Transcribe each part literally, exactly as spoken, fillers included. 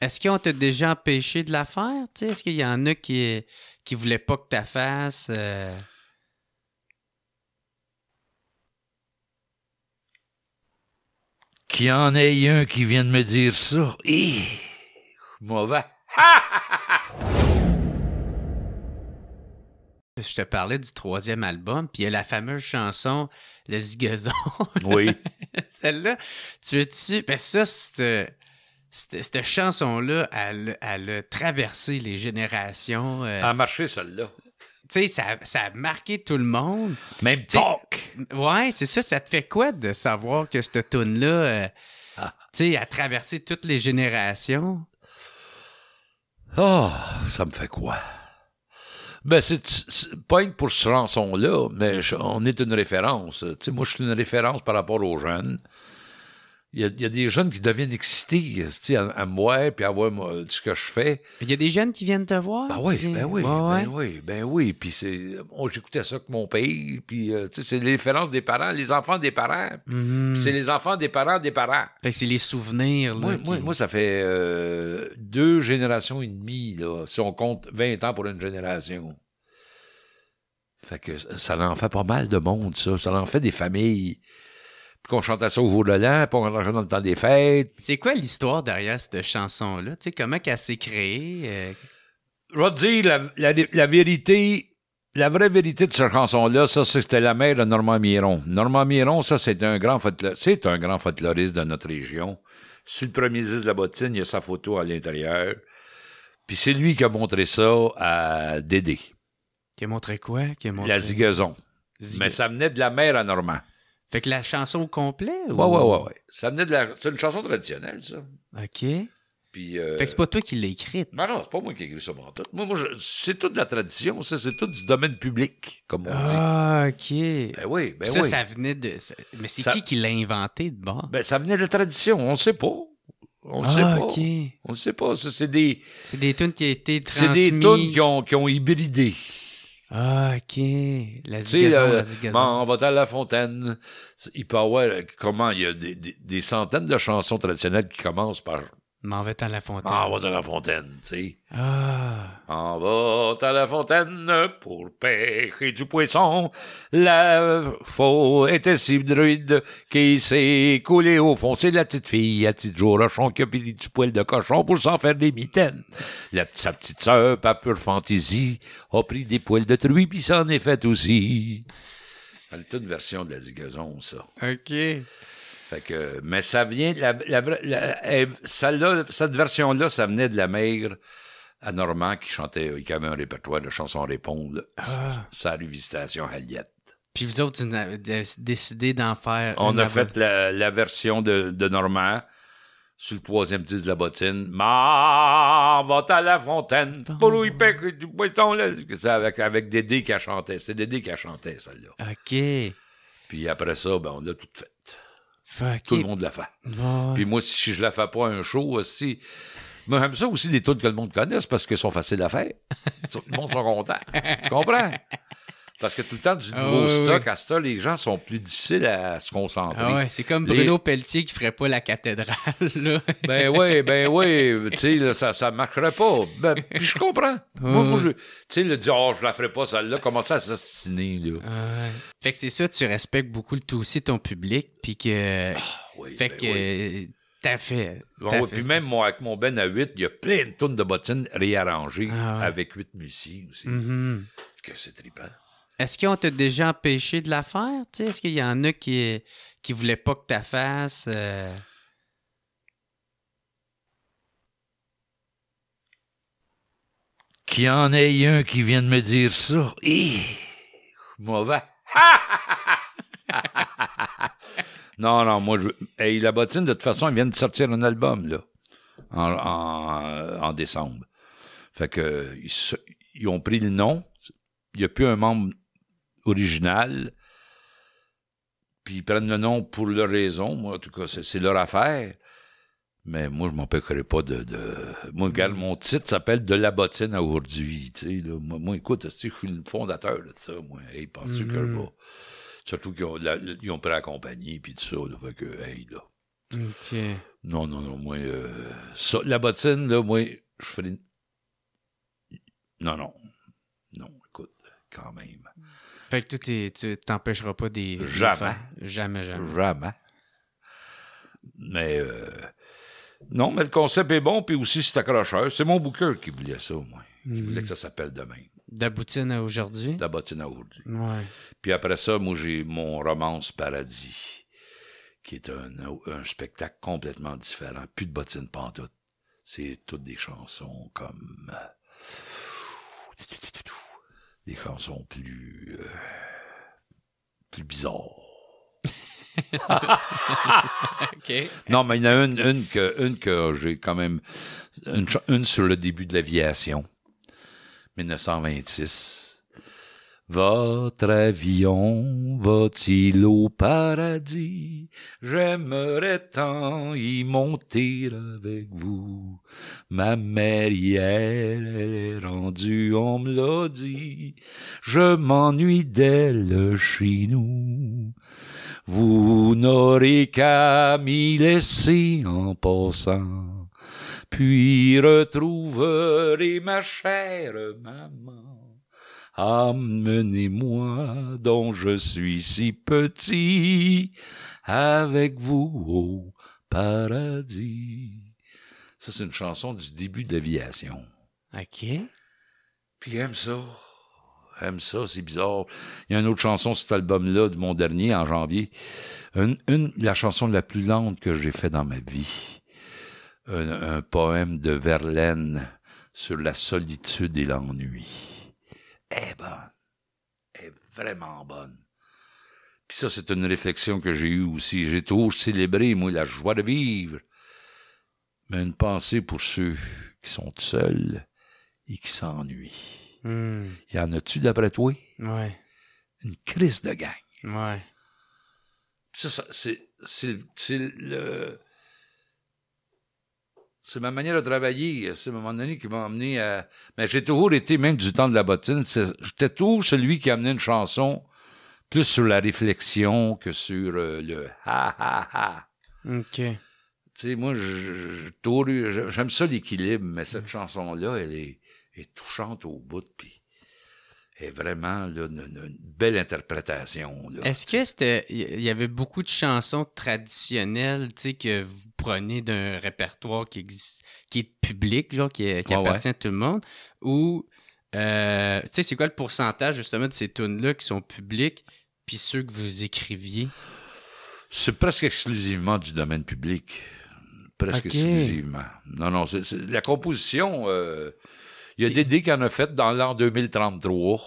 Est-ce qu'on t'a déjà empêché de la faire? T'sais, est-ce qu'il y en a qui qui voulaient pas que tu la fasses? Euh... Qu'il y en ait un qui vient de me dire ça. Hi! Mauvais. Je te parlais du troisième album, puis il y a la fameuse chanson « La Ziguezon ». Oui. Celle-là, tu veux-tu... Ben ça, c'est... Cette, cette chanson-là, elle, elle a traversé les générations. Euh... Elle a marché, celle-là. Tu sais, ça, ça a marqué tout le monde. Même Talk! Ouais, c'est ça. Ça te fait quoi de savoir que cette toune-là, euh, ah. tu sais, a traversé toutes les générations? Ah, oh, ça me fait quoi? Ben, c'est, c'est pas une pour cette chanson-là, mais je, on est une référence. Tu sais, moi, je suis une référence par rapport aux jeunes. Il y, a, il y a des jeunes qui deviennent excités à, à me voir puis à voir moi, ce que je fais. Il y a des jeunes qui viennent te voir? Ben oui, ben oui, ben, ben oui, oui, ben oui. Puis c'est, oh, j'écoutais ça que mon pays. Puis euh, c'est les références des parents, les enfants des parents. Mm-hmm. Puis c'est les enfants des parents des parents. Fait que c'est les souvenirs. Là, moi, qui... moi, moi, ça fait euh, deux générations et demie, là, si on compte vingt ans pour une génération. Fait que ça en fait pas mal de monde, ça. Ça en fait des familles. Qu'on chantait ça au Vaud-le-Lent, puis on rentrait dans le temps des fêtes. C'est quoi l'histoire derrière cette chanson-là? Tu sais, comment qu'elle s'est créée? Euh... Je vais te dire, la, la, la vérité, la vraie vérité de cette chanson-là, ça, c'était la mère de Normand Miron. Normand Miron, ça, c'est un grand folkloriste, c'est un grand folkloriste de notre région. Sur le premier disque de La Bottine, il y a sa photo à l'intérieur. Puis c'est lui qui a montré ça à Dédé. Qui a montré quoi? Qui a montré... La Ziguezon. Zigue... Mais ça venait de la mère à Normand. Fait que la chanson au complet? Ou... Ouais, ouais, ouais, ouais. Ça venait de la... C'est une chanson traditionnelle, ça. OK. Puis, euh... Fait que c'est pas toi qui l'as écrite. Non, non, c'est pas moi qui ai écrit ça. Moi, moi je... c'est toute la tradition, ça. C'est tout du domaine public, comme on ah, dit. Ah, OK. Ben oui, ben ça, oui. Ça, ça venait de... Mais c'est ça... qui qui l'a inventé de bord? Ben, ça venait de la tradition, on ne sait pas. On ne ah, sait pas. Okay. On ne sait pas. Ça, c'est des... C'est des tunes qui ont été transmises. C'est des tunes qui ont, qui ont hybridé. Ah, OK. La Ziguezon, euh, la Ziguezon. On va à la fontaine. Il peut avoir... Comment? Il y a des, des, des centaines de chansons traditionnelles qui commencent par... M'en va à la fontaine. M'en va à la fontaine, tu sais. Ah. M'en va à la fontaine pour pêcher du poisson. La faux était si druide qui s'est coulée au fond. C'est la petite fille à petite jour rochon qui a pili du poil de cochon pour s'en faire des mitaines. La, sa petite sœur, par pure fantaisie, a pris des poils de truie puis s'en est faite aussi. C'est toute version de la Ziguezon, ça. OK. Fait que, mais ça vient, la, la, la, la, celle-là, cette version-là, ça venait de la mère à Normand qui chantait, qui avait un répertoire de chansons répondre, ah. sa revisitation Haliette. Puis vous autres, vous avez décidé d'en faire. On a fait la, la version de, de Normand sur le troisième titre de La Bottine. M'en va à la fontaine pour lui pêcher du poisson. C'est avec, avec Dédé qui a chanté. C'est Dédé qui a chanté, celle-là. OK. Puis après ça, ben, on l'a tout fait. Okay. Tout le monde la fait. Oh. Puis moi, si je la fais pas un show aussi... Mais j'aime ça aussi, des tunes que le monde connaisse parce qu'elles sont faciles à faire. Le monde sont contents. Tu comprends? Parce que tout le temps, du nouveau oh, stock oui. à ça, les gens sont plus difficiles à se concentrer. Ah ouais, c'est comme Bruno les... Pelletier qui ferait pas la cathédrale, là. Ben oui, ben oui. Tu sais, ça, ça marcherait pas. Ben, puis je comprends. Oh. Moi, moi, je... Tu sais, le dire, oh, je la ferais pas, celle-là, commencer à s'assassiner, là. Ah ouais. Fait que c'est ça, tu respectes beaucoup tout aussi ton public, puis que... Ah, oui, fait ben que... Oui. T'as fait. T'as ouais, fait puis même moi, avec mon Ben à huit, il y a plein de tunes de bottines réarrangées ah, ouais. avec huit musiciens aussi. Mm-hmm. Que c'est trippant. Est-ce qu'on t'a déjà empêché de la faire? T'sais, est-ce qu'il y en a qui qui voulaient pas que tu la fasses? Euh... Qu'il y en ait un qui vient de me dire ça. Hi! Mauvais. non, non, moi, je... hey, La Bottine, de toute façon, ils viennent de sortir un album, là, en, en, en décembre. Fait que, ils, ils ont pris le nom. Il n'y a plus un membre original, puis ils prennent le nom pour leur raison. Moi, en tout cas, c'est, c'est leur affaire. Mais moi, je ne m'empêcherai pas de, de... Moi, regarde, mon titre s'appelle « De la bottine à aujourd'hui ». Moi, moi, écoute, je suis le fondateur de ça. Moi, hey, penses-tu mm-hmm. que je vais... Surtout qu'ils ont, la, ils ont pris la compagnie, puis tout ça. Là, fait que, hey, là... Tiens. Non, non, non, moi, euh, ça, la bottine, là, moi, je fais... Non, non, non, écoute, quand même. Fait que toi, tu t'empêcheras pas des... Jamais. Des jamais, jamais. Jamais. Mais, euh, non, mais le concept est bon, puis aussi, c'est accrocheur. C'est mon booker qui voulait ça, moi. Il voulait que ça s'appelle demain. De la bottine à aujourd'hui? De la bottine à aujourd'hui. Ouais. Puis après ça, moi, j'ai mon romance Paradis, qui est un, un spectacle complètement différent. Plus de bottines pantoute. C'est toutes des chansons comme... Des chansons plus... Euh, plus bizarres. Okay. Non, mais il y en a une, une que, une que j'ai quand même... Une, une sur le début de l'aviation. mille neuf cent vingt-six. Votre avion va-t-il au paradis? J'aimerais tant y monter avec vous. Ma mère hier est rendue, on me l'a dit. Je m'ennuie d'elle chez nous. Vous n'aurez qu'à m'y laisser en passant. Puis retrouverez ma chère maman. Amenez-moi, dont je suis si petit, avec vous au paradis. Ça, c'est une chanson du début de l'aviation. OK. Puis aime ça. Aime ça, c'est bizarre. Il y a une autre chanson sur cet album-là, de mon dernier, en janvier. Une, une, la chanson la plus lente que j'ai faite dans ma vie. Un, un poème de Verlaine sur la solitude et l'ennui. Elle est bonne. Elle est vraiment bonne. Puis ça, c'est une réflexion que j'ai eue aussi. J'ai toujours célébré, moi, la joie de vivre. Mais une pensée pour ceux qui sont seuls et qui s'ennuient. Mm. Y en a-tu d'après toi? Oui. Une crise de gang. Oui. Puis ça, ça c'est, c'est, c'est le... C'est ma manière de travailler. C'est à un moment donné qui m'a amené à... Mais j'ai toujours été, même du temps de la bottine, j'étais toujours celui qui amenait une chanson plus sur la réflexion que sur euh, le « ha, ha, ha ». OK. Tu sais, moi, j'aime ça l'équilibre, mais cette chanson-là, elle est, est touchante au bout. Puis elle est vraiment là, une, une belle interprétation. Là. Est-ce que c'était... Il y avait beaucoup de chansons traditionnelles, tu sais, que vous prenez d'un répertoire qui existe, qui est public, genre, qui, est, qui ah appartient ouais. à tout le monde, ou, euh, tu sais, c'est quoi le pourcentage, justement, de ces tunes-là qui sont publiques, puis ceux que vous écriviez? C'est presque exclusivement du domaine public. Presque okay. exclusivement. Non, non, c'est, c'est, la composition... Euh, il y a Dédé qui en a fait dans l'an deux mille trente-trois.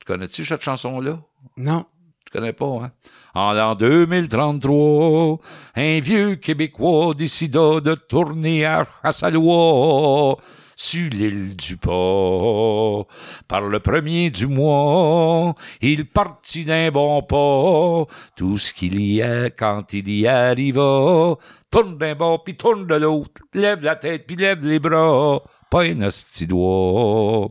Tu connais-tu cette chanson-là? Non. Tu connais pas, hein? En l'an deux mille trente-trois, un vieux Québécois décida de tourner à Chassalois sur l'île du Pas. Par le premier du mois, il partit d'un bon pas. Tout ce qu'il y a quand il y arriva, tourne d'un bord puis tourne de l'autre, lève la tête puis lève les bras. Pas un hostie doigt.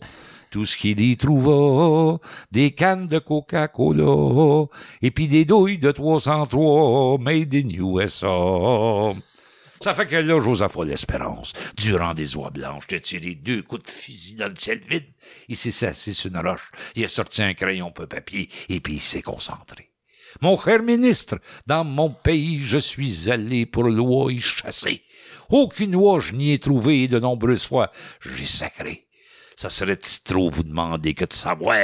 Tout ce qu'il y trouva, des cannes de Coca-Cola, et puis des douilles de trois cent trois, made in U S A. Ça fait que là, Josaphat d'Espérance, durant des oies blanches, j'ai tiré deux coups de fusil dans le ciel vide. Il s'est assis sur une roche, il a sorti un crayon peu papier, et puis il s'est concentré. Mon cher ministre, dans mon pays, je suis allé pour l'oie y chasser. Aucune oie je n'y ai trouvé et de nombreuses fois j'ai sacré. Ça serait trop vous demander que de savoir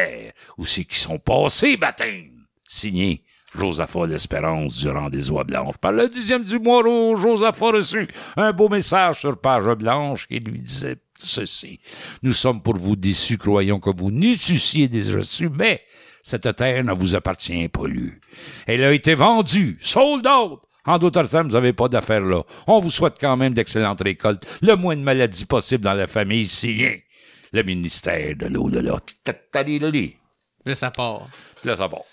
où c'est qu'ils sont passés, baptême. Signé Josaphat d'Espérance durant des oies blanches. Par le dixième du mois, Josaphat reçut un beau message sur page blanche qui lui disait ceci. Nous sommes pour vous déçus, croyons que vous n'eussiez déjà su, mais cette terre ne vous appartient pas, lui. Elle a été vendue, sold out. En d'autres termes, vous n'avez pas d'affaires là. On vous souhaite quand même d'excellentes récoltes, le moins de maladies possible dans la famille, si bien. Le ministère de l'eau de l'eau. Là, ça part. Là, ça part.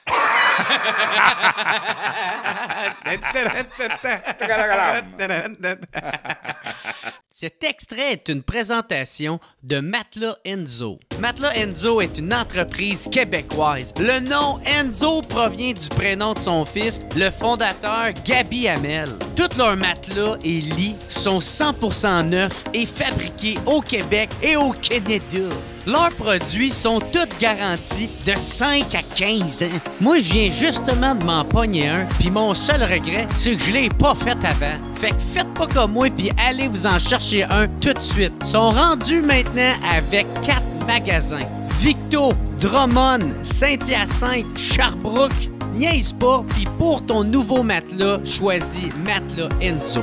Cet extrait est une présentation de Matelas Enzo. Matelas Enzo est une entreprise québécoise. Le nom Enzo provient du prénom de son fils, le fondateur Gabi Hamel. Toutes leurs matelas et lits sont cent pour cent neufs et fabriqués au Québec et au Canada. Leurs produits sont tous garantis de cinq à quinze ans. Moi, je viens justement de m'en pogner un, puis mon seul regret, c'est que je l'ai pas fait avant. Fait que faites pas comme moi, puis allez vous en chercher un tout de suite. Ils sont rendus maintenant avec quatre magasins. Victo, Drummond, Saint-Hyacinthe, Sherbrooke. Niaise pas, puis pour ton nouveau matelas, choisis Matelas Enzo.